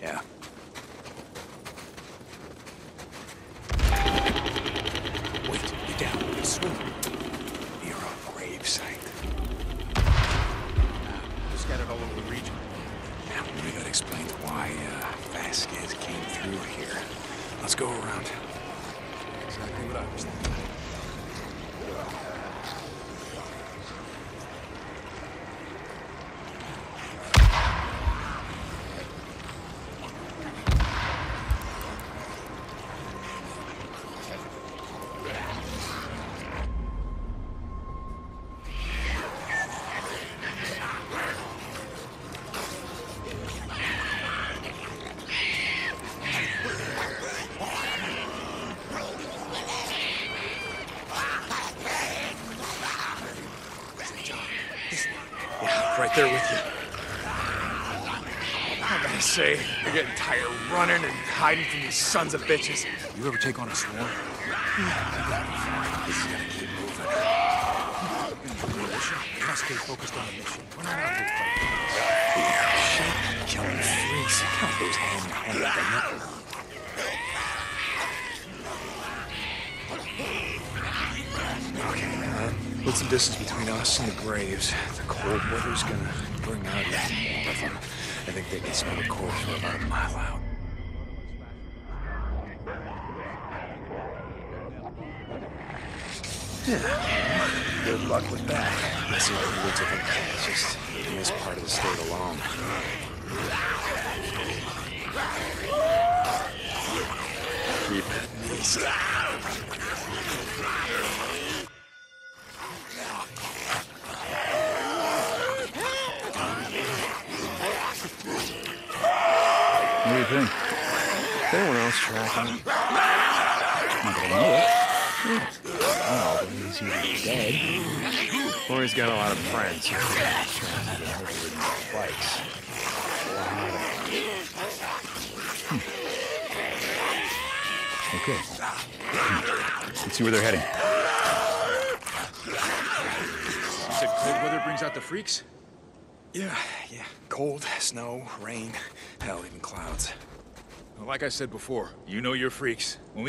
Yeah. Wait, you're down. You're swimming. Near a grave site. Scattered all over the region. Now, we gotta explain why Vasquez came through here. Let's go around. Exactly what I was thinking. Right there with you. I gotta say, you're getting tired of running and hiding from these sons of bitches. You ever take on a swarm? This is gonna keep moving. We must stay focused on the mission. We're not out here fighting. Yeah, shit. Killing freaks. Count those hands. Put some distance between us and the graves. The cold weather's gonna bring out more of them. I think they can smell the corpse for about a mile out. Yeah. Good luck with that. This is a little different. It's just in this part of the state alone. Keep it nice. What do you think? They were else tracking him. I'm gonna know it. Oh, but he's either dead. Or he's got a lot of friends. He's trying to get over with his bikes. Okay. Let's see where they're heading. You said cold weather brings out the freaks? Yeah. Cold, snow, rain, hell, even clouds. Like I said before, you know your freaks. When we get